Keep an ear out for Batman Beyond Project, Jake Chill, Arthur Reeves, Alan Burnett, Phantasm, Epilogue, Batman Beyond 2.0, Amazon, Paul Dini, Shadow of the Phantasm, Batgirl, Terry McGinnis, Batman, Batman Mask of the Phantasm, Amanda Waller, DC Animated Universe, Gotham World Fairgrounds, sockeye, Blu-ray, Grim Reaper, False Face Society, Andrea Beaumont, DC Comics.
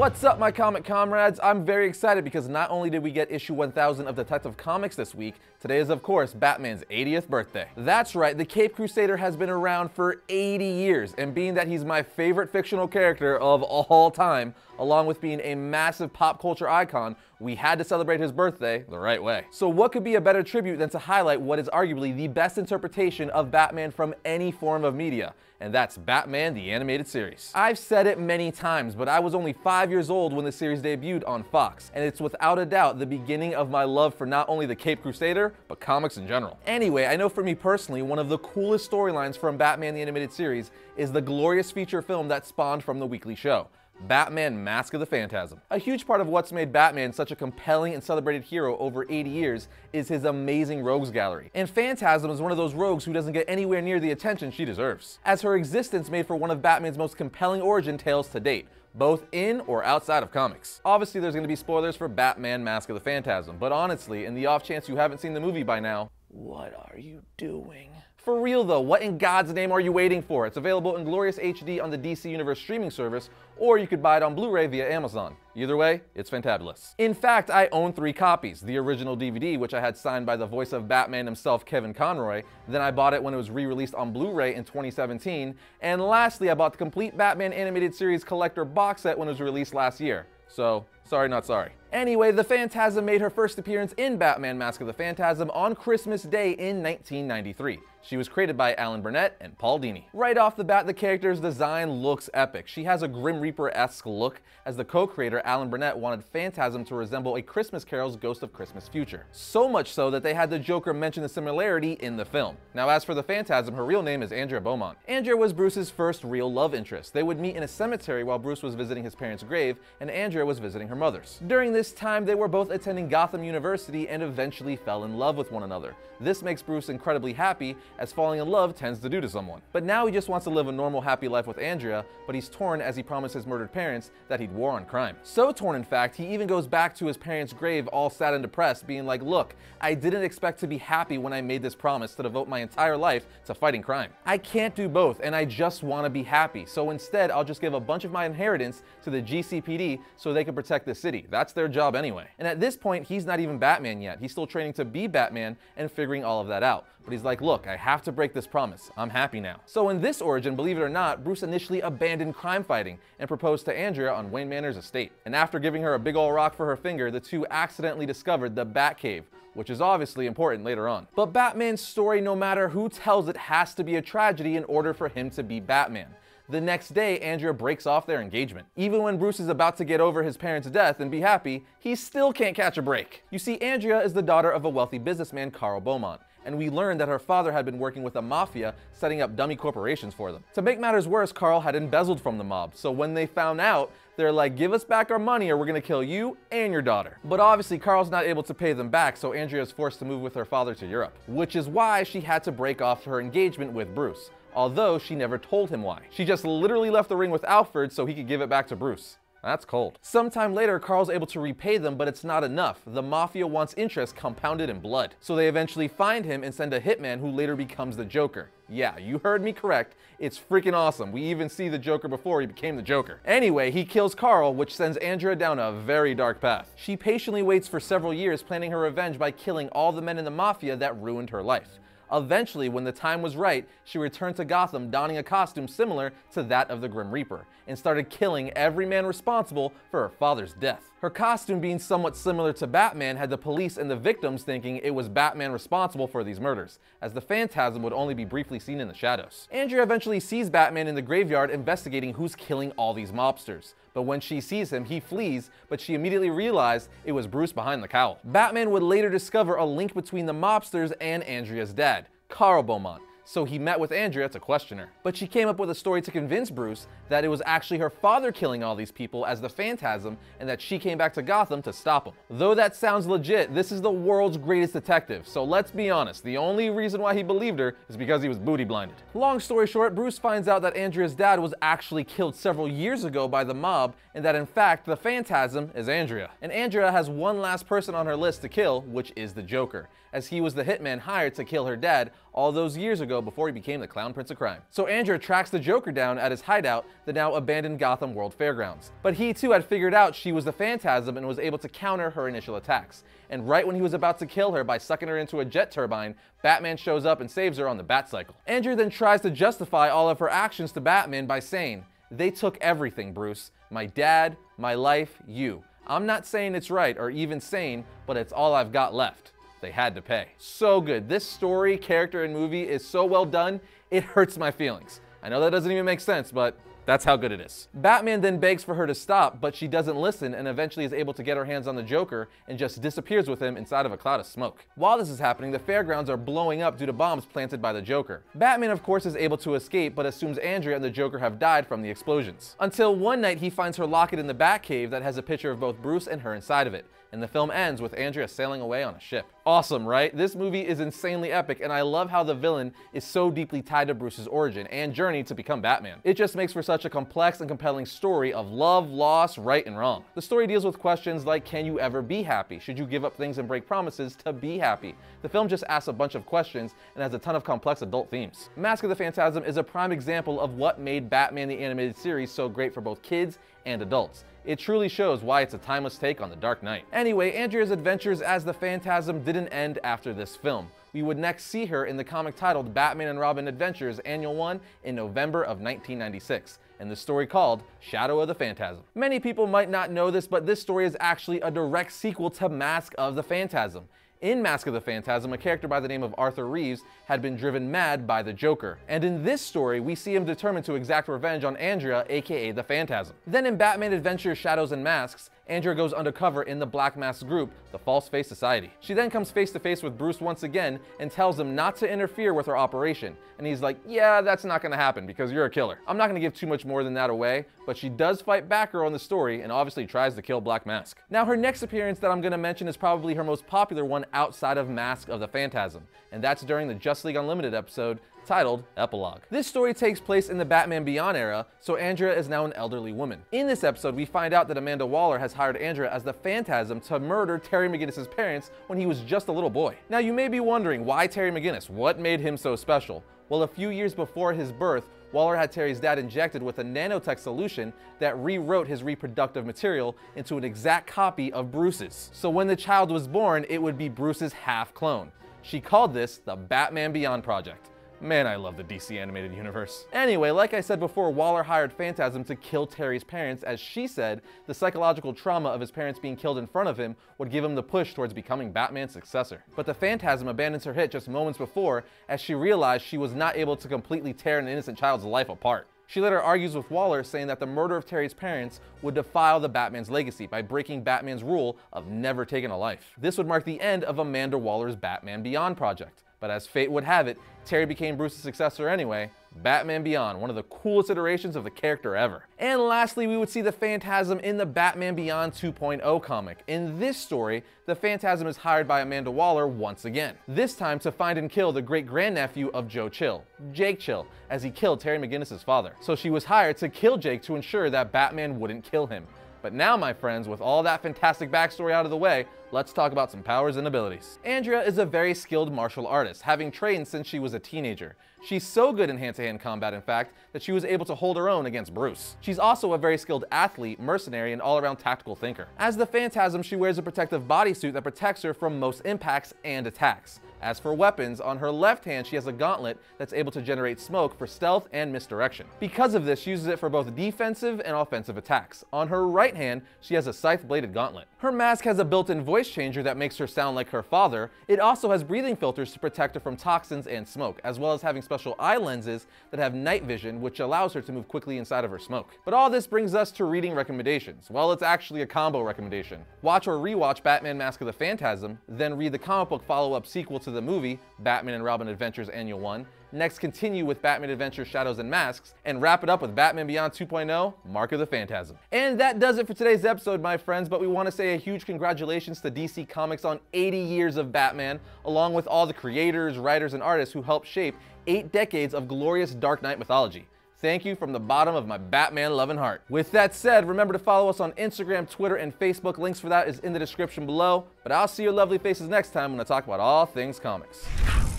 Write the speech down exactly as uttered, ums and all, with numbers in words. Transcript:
What's up, my comic comrades? I'm very excited because not only did we get issue one thousand of Detective Comics this week, today is of course Batman's eightieth birthday. That's right, the Caped Crusader has been around for eighty years, and being that he's my favorite fictional character of all time, along with being a massive pop culture icon, we had to celebrate his birthday the right way. So what could be a better tribute than to highlight what is arguably the best interpretation of Batman from any form of media, and that's Batman the Animated Series. I've said it many times, but I was only five years old when the series debuted on Fox, and it's without a doubt the beginning of my love for not only the Caped Crusader, but comics in general. Anyway, I know for me personally, one of the coolest storylines from Batman the Animated Series is the glorious feature film that spawned from the weekly show, Batman Mask of the Phantasm. A huge part of what's made Batman such a compelling and celebrated hero over eighty years is his amazing rogues gallery. And Phantasm is one of those rogues who doesn't get anywhere near the attention she deserves, as her existence made for one of Batman's most compelling origin tales to date, both in or outside of comics. Obviously, there's going to be spoilers for Batman Mask of the Phantasm, but honestly, in the off chance you haven't seen the movie by now, what are you doing? For real though, what in God's name are you waiting for? It's available in glorious H D on the D C Universe streaming service, or you could buy it on Blu-ray via Amazon. Either way, it's fantabulous. In fact, I own three copies. The original D V D, which I had signed by the voice of Batman himself, Kevin Conroy, then I bought it when it was re-released on Blu-ray in twenty seventeen, and lastly, I bought the complete Batman Animated Series collector box set when it was released last year. So, sorry not sorry. Anyway, the Phantasm made her first appearance in Batman Mask of the Phantasm on Christmas Day in nineteen ninety-three. She was created by Alan Burnett and Paul Dini. Right off the bat, the character's design looks epic. She has a Grim Reaper-esque look, as the co-creator Alan Burnett wanted Phantasm to resemble A Christmas Carol's Ghost of Christmas Future. So much so that they had the Joker mention the similarity in the film. Now as for the Phantasm, her real name is Andrea Beaumont. Andrea was Bruce's first real love interest. They would meet in a cemetery while Bruce was visiting his parents' grave, and Andrea was visiting her mother's. During this This time, they were both attending Gotham University and eventually fell in love with one another. This makes Bruce incredibly happy, as falling in love tends to do to someone. But now he just wants to live a normal, happy life with Andrea, but he's torn as he promised his murdered parents that he'd war on crime. So torn, in fact, he even goes back to his parents' grave all sad and depressed, being like, look, I didn't expect to be happy when I made this promise to devote my entire life to fighting crime. I can't do both, and I just want to be happy, so instead I'll just give a bunch of my inheritance to the G C P D so they can protect the city. That's their job anyway. And at this point, he's not even Batman yet. He's still training to be Batman and figuring all of that out. But he's like, look, I have to break this promise. I'm happy now. So in this origin, believe it or not, Bruce initially abandoned crime fighting and proposed to Andrea on Wayne Manor's estate. And after giving her a big ol' rock for her finger, the two accidentally discovered the Batcave, which is obviously important later on. But Batman's story, no matter who tells it, has to be a tragedy in order for him to be Batman. The next day, Andrea breaks off their engagement. Even when Bruce is about to get over his parents' death and be happy, he still can't catch a break. You see, Andrea is the daughter of a wealthy businessman, Carl Beaumont, and we learned that her father had been working with a mafia, setting up dummy corporations for them. To make matters worse, Carl had embezzled from the mob, so when they found out, they're like, give us back our money or we're gonna kill you and your daughter. But obviously, Carl's not able to pay them back, so Andrea is forced to move with her father to Europe, which is why she had to break off her engagement with Bruce, although she never told him why. She just literally left the ring with Alfred so he could give it back to Bruce. That's cold. Sometime later, Carl's able to repay them, but it's not enough. The mafia wants interest compounded in blood. So they eventually find him and send a hitman who later becomes the Joker. Yeah, you heard me correct. It's freaking awesome. We even see the Joker before he became the Joker. Anyway, he kills Carl, which sends Andrea down a very dark path. She patiently waits for several years, planning her revenge by killing all the men in the mafia that ruined her life. Eventually, when the time was right, she returned to Gotham donning a costume similar to that of the Grim Reaper, and started killing every man responsible for her father's death. Her costume being somewhat similar to Batman had the police and the victims thinking it was Batman responsible for these murders, as the Phantasm would only be briefly seen in the shadows. Andrea eventually sees Batman in the graveyard investigating who's killing all these mobsters. But when she sees him, he flees, but she immediately realized it was Bruce behind the cowl. Batman would later discover a link between the mobsters and Andrea's dad, Carl Beaumont, so he met with Andrea to question her. But she came up with a story to convince Bruce that it was actually her father killing all these people as the Phantasm, and that she came back to Gotham to stop him. Though that sounds legit, this is the world's greatest detective, so let's be honest, the only reason why he believed her is because he was booty blinded. Long story short, Bruce finds out that Andrea's dad was actually killed several years ago by the mob, and that in fact, the Phantasm is Andrea. And Andrea has one last person on her list to kill, which is the Joker, as he was the hitman hired to kill her dad, all those years ago before he became the Clown Prince of Crime. So Andrea tracks the Joker down at his hideout, the now abandoned Gotham World Fairgrounds. But he too had figured out she was the Phantasm and was able to counter her initial attacks. And right when he was about to kill her by sucking her into a jet turbine, Batman shows up and saves her on the Batcycle. Andrea then tries to justify all of her actions to Batman by saying, "They took everything, Bruce. My dad, my life, you. I'm not saying it's right or even sane, but it's all I've got left. They had to pay." So good. This story, character, and movie is so well done, it hurts my feelings. I know that doesn't even make sense, but that's how good it is. Batman then begs for her to stop, but she doesn't listen and eventually is able to get her hands on the Joker and just disappears with him inside of a cloud of smoke. While this is happening, the fairgrounds are blowing up due to bombs planted by the Joker. Batman, of course, is able to escape, but assumes Andrea and the Joker have died from the explosions. Until one night he finds her locket in the Batcave that has a picture of both Bruce and her inside of it. And the film ends with Andrea sailing away on a ship. Awesome, right? This movie is insanely epic, and I love how the villain is so deeply tied to Bruce's origin and journey to become Batman. It just makes for such a complex and compelling story of love, loss, right and wrong. The story deals with questions like, can you ever be happy? Should you give up things and break promises to be happy? The film just asks a bunch of questions and has a ton of complex adult themes. Mask of the Phantasm is a prime example of what made Batman the Animated Series so great for both kids and adults. It truly shows why it's a timeless take on The Dark Knight. Anyway, Andrea's adventures as the Phantasm didn't end after this film. We would next see her in the comic titled Batman and Robin Adventures Annual one in November of nineteen ninety-six, and the story called Shadow of the Phantasm. Many people might not know this, but this story is actually a direct sequel to Mask of the Phantasm. In Mask of the Phantasm, a character by the name of Arthur Reeves had been driven mad by the Joker. And in this story, we see him determined to exact revenge on Andrea, aka the Phantasm. Then in Batman Adventures Shadows and Masks, Andrea goes undercover in the Black Mask group, the False Face Society. She then comes face to face with Bruce once again and tells him not to interfere with her operation. And he's like, yeah, that's not gonna happen because you're a killer. I'm not gonna give too much more than that away, but she does fight Batgirl in the story and obviously tries to kill Black Mask. Now her next appearance that I'm gonna mention is probably her most popular one outside of Mask of the Phantasm, and that's during the Justice League Unlimited episode titled Epilogue. This story takes place in the Batman Beyond era, so Andrea is now an elderly woman. In this episode, we find out that Amanda Waller has hired Andrea as the Phantasm to murder Terry McGinnis' parents when he was just a little boy. Now you may be wondering, why Terry McGinnis? What made him so special? Well, a few years before his birth, Waller had Terry's dad injected with a nanotech solution that rewrote his reproductive material into an exact copy of Bruce's. So when the child was born, it would be Bruce's half-clone. She called this the Batman Beyond Project. Man, I love the D C Animated Universe. Anyway, like I said before, Waller hired Phantasm to kill Terry's parents, as she said the psychological trauma of his parents being killed in front of him would give him the push towards becoming Batman's successor. But the Phantasm abandons her hit just moments before, as she realized she was not able to completely tear an innocent child's life apart. She later argues with Waller, saying that the murder of Terry's parents would defile the Batman's legacy by breaking Batman's rule of never taking a life. This would mark the end of Amanda Waller's Batman Beyond project. But as fate would have it, Terry became Bruce's successor anyway. Batman Beyond, one of the coolest iterations of the character ever. And lastly, we would see the Phantasm in the Batman Beyond two point oh comic. In this story, the Phantasm is hired by Amanda Waller once again, this time to find and kill the great-grandnephew of Joe Chill, Jake Chill, as he killed Terry McGinnis' father. So she was hired to kill Jake to ensure that Batman wouldn't kill him. But now, my friends, with all that fantastic backstory out of the way, let's talk about some powers and abilities. Andrea is a very skilled martial artist, having trained since she was a teenager. She's so good in hand-to-hand combat, in fact, that she was able to hold her own against Bruce. She's also a very skilled athlete, mercenary, and all-around tactical thinker. As the Phantasm, she wears a protective bodysuit that protects her from most impacts and attacks. As for weapons, on her left hand she has a gauntlet that's able to generate smoke for stealth and misdirection. Because of this, she uses it for both defensive and offensive attacks. On her right hand, she has a scythe-bladed gauntlet. Her mask has a built-in voice changer that makes her sound like her father. It also has breathing filters to protect her from toxins and smoke, as well as having special eye lenses that have night vision, which allows her to move quickly inside of her smoke. But all this brings us to reading recommendations. Well, it's actually a combo recommendation. Watch or rewatch Batman Mask of the Phantasm, then read the comic book follow-up sequel to the movie, Batman and Robin Adventures Annual one. Next, continue with Batman Adventures Shadows and Masks, and wrap it up with Batman Beyond two point oh, Mark of the Phantasm. And that does it for today's episode, my friends, but we want to say a huge congratulations to D C Comics on eighty years of Batman, along with all the creators, writers, and artists who helped shape eight decades of glorious Dark Knight mythology. Thank you from the bottom of my Batman loving heart. With that said, remember to follow us on Instagram, Twitter, and Facebook. Links for that is in the description below. But I'll see your lovely faces next time when I talk about all things comics.